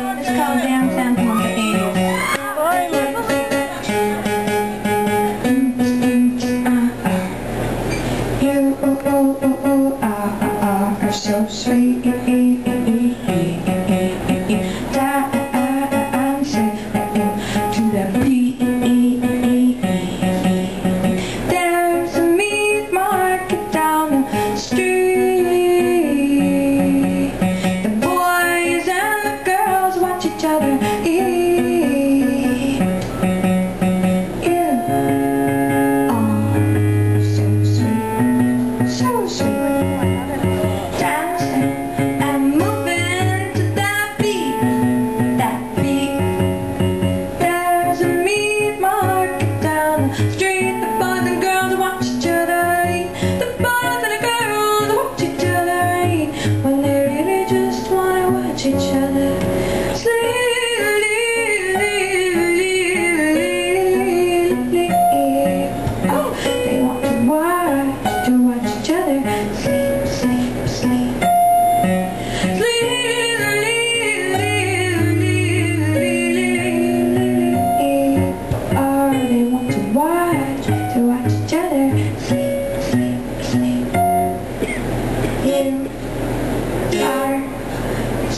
It's called Dance Anthem of the 80s. You, oh, oh, oh, oh, ah, ah, ah, are so sweet.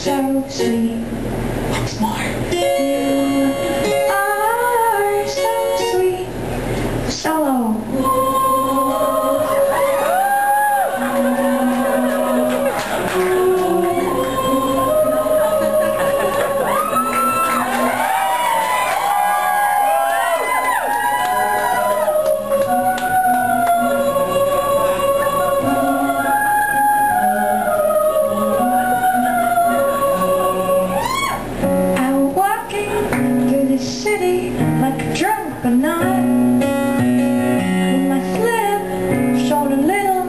So sweet. Once more. You are so sweet. Solo. City like a drunk but not. With my slip showed a little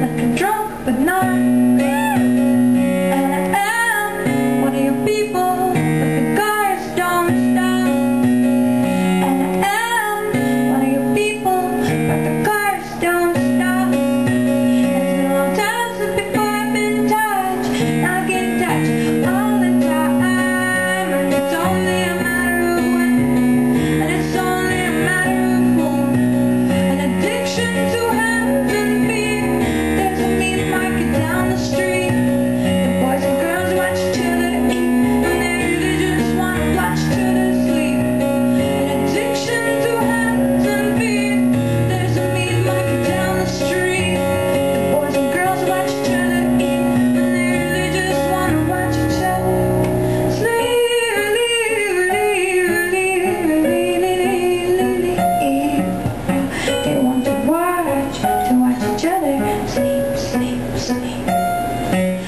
like a drunk but not. And I am one of your people, but the cars don't stop. And I am one of your people, but the cars don't stop. It's been a long time since before I've been in touch. I get in touch all the time, and it's only a matter. Sleep, sleep, sleep.